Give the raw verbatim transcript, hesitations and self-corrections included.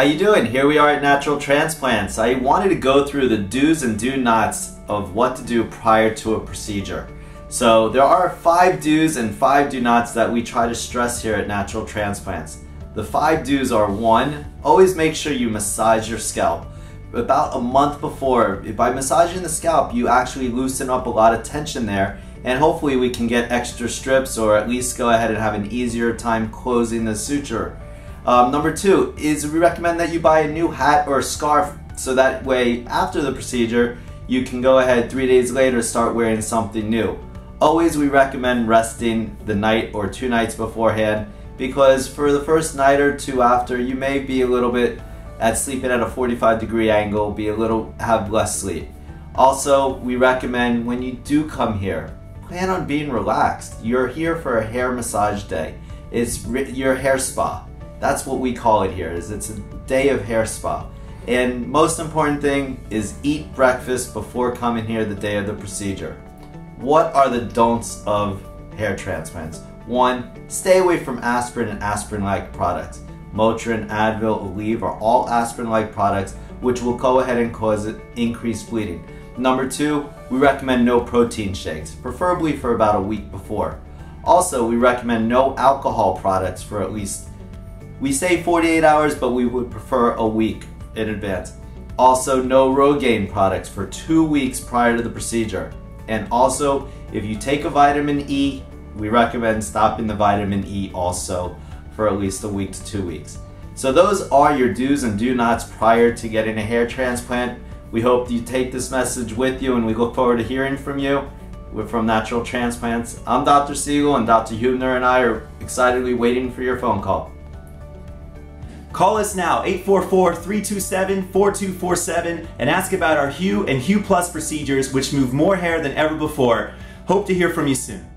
How you doing? Here we are at Natural Transplants. I wanted to go through the do's and do nots of what to do prior to a procedure. So there are five do's and five do nots that we try to stress here at Natural Transplants. The five do's are: one, always make sure you massage your scalp. About a month before, by massaging the scalp, you actually loosen up a lot of tension there, and hopefully we can get extra strips or at least go ahead and have an easier time closing the suture. Um, number two is we recommend that you buy a new hat or a scarf, so that way after the procedure you can go ahead three days later start wearing something new. Always we recommend resting the night or two nights beforehand, because for the first night or two after you may be a little bit at sleeping at a forty-five degree angle, be a little have less sleep. Also we recommend when you do come here, plan on being relaxed. You're here for a hair massage day. It's your hair spa. That's what we call it here, is it's a day of hair spa. And most important thing is eat breakfast before coming here the day of the procedure. What are the don'ts of hair transplants? One, stay away from aspirin and aspirin-like products. Motrin, Advil, Aleve are all aspirin-like products, which will go ahead and cause increased bleeding. Number two, we recommend no protein shakes, preferably for about a week before. Also, we recommend no alcohol products for at least, we say forty-eight hours, but we would prefer a week in advance. Also, no Rogaine products for two weeks prior to the procedure. And also, if you take a vitamin E, we recommend stopping the vitamin E also for at least a week to two weeks. So those are your do's and do nots prior to getting a hair transplant. We hope you take this message with you, and we look forward to hearing from you. We're from Natural Transplants. I'm Doctor Siegel, and Doctor Huebner and I are excitedly waiting for your phone call. Call us now, eight four four, three two seven, four two four seven, and ask about our Hue and Hue Plus procedures, which move more hair than ever before. Hope to hear from you soon.